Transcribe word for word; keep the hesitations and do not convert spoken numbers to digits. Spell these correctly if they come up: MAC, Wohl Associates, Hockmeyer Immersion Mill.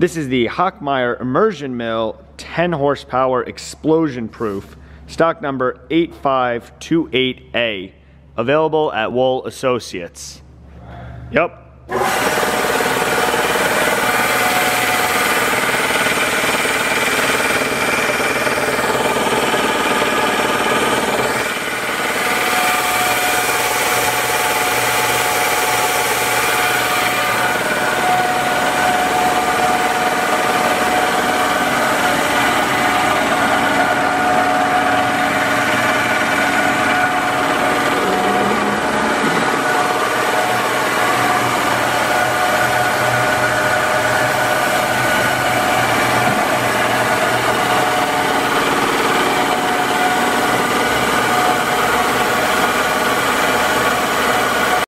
This is the Hockmeyer Immersion Mill ten horsepower explosion proof, stock number eight five two eight A, available at Wohl Associates. Yep.